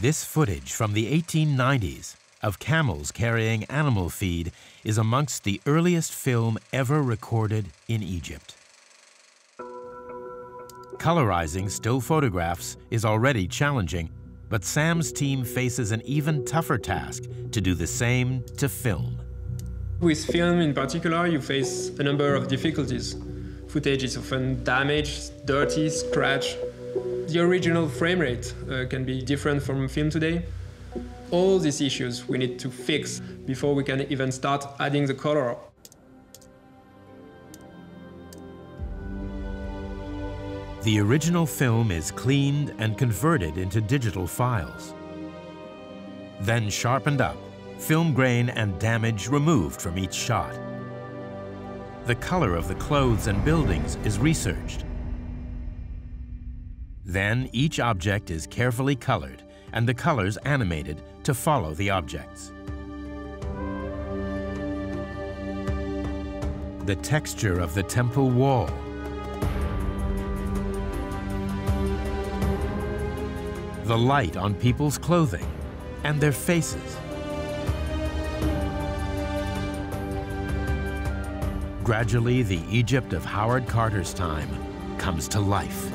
This footage from the 1890s of camels carrying animal feed is amongst the earliest film ever recorded in Egypt. Colorizing still photographs is already challenging, but Sam's team faces an even tougher task to do the same to film. With film in particular, you face a number of difficulties. Footage is often damaged, dirty, scratched. The original frame rate can be different from film today. All these issues we need to fix before we can even start adding the color. The original film is cleaned and converted into digital files, then sharpened up, film grain and damage removed from each shot. The color of the clothes and buildings is researched. Then each object is carefully colored and the colors animated to follow the objects. The texture of the temple wall, the light on people's clothing and their faces, gradually the Egypt of Howard Carter's time comes to life.